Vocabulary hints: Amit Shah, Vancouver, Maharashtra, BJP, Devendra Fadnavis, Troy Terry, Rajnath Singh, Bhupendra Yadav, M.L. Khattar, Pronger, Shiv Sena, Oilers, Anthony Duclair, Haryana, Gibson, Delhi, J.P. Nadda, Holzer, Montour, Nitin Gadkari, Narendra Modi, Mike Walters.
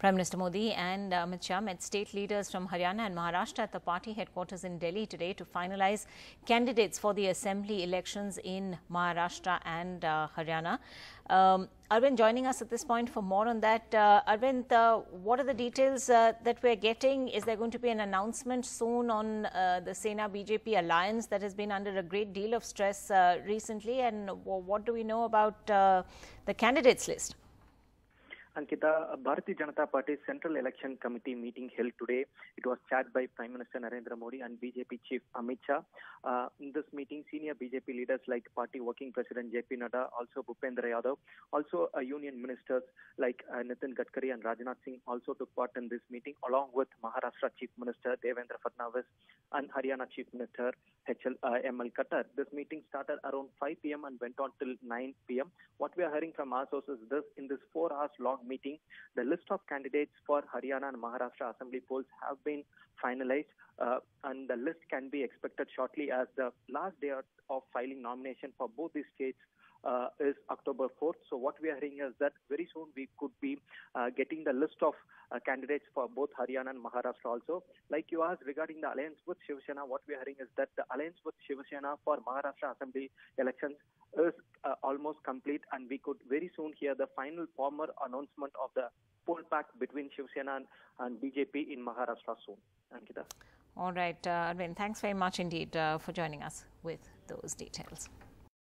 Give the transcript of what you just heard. Prime Minister Modi and Amit Shah met state leaders from Haryana and Maharashtra at the party headquarters in Delhi today to finalize candidates for the assembly elections in Maharashtra and Haryana. Arvind joining us at this point for more on that. Arvind, what are the details that we're getting? Is there going to be an announcement soon on the Sena-BJP alliance that has been under a great deal of stress recently? And what do we know about the candidates list? Ankita, Bharatiya Janata Party's Central Election Committee meeting held today. It was chaired by Prime Minister Narendra Modi and BJP Chief Amit Shah. In this meeting, senior BJP leaders like Party Working President J.P. Nadda, also Bhupendra Yadav, also union ministers like Nitin Gadkari and Rajnath Singh also took part in this meeting, along with Maharashtra Chief Minister Devendra Fadnavis and Haryana Chief Minister M.L. Khattar. This meeting started around 5 p.m. and went on till 9 p.m. What we are hearing from our sources is this: in this 4 hours long meeting, the list of candidates for Haryana and Maharashtra assembly polls have been finalized, and the list can be expected shortly, as the last day of filing nomination for both these states is October 4th. So what we are hearing is that very soon we could be getting the list of candidates for both Haryana and Maharashtra also. Like you asked regarding the alliance with Shiv Sena, what we are hearing is that the alliance with Shiv Sena for Maharashtra assembly elections is almost complete, and we could very soon hear the final formal announcement of the poll pact between Shiv Sena and BJP in Maharashtra soon. Ankita. All right, Arvind, thanks very much indeed for joining us with those details.